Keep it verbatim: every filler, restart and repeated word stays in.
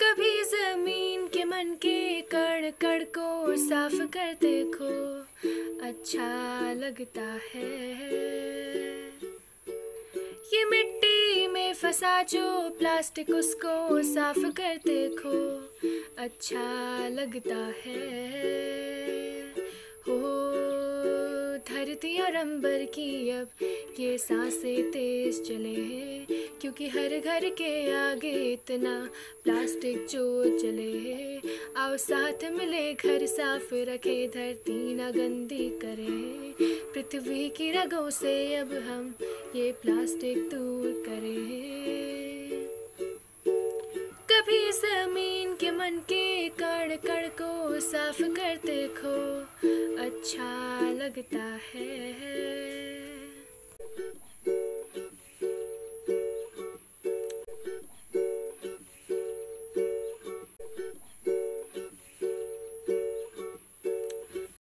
कभी जमीन के मन के कड़ कड़ को साफ कर देखो, अच्छा लगता है। ये मिट्टी में फंसा जो प्लास्टिक, उसको साफ कर देखो, अच्छा लगता है। हो धरती और अंबर की अब ये सांसें तेज चले हैं, क्योंकि हर घर के आगे इतना प्लास्टिक जो चले है। आओ साथ मिले घर साफ रखे, धरती ना गंदी करे। पृथ्वी की रगों से अब हम ये प्लास्टिक दूर करें। कभी जमीन के मन के कण कण को साफ कर देखो, अच्छा लगता है।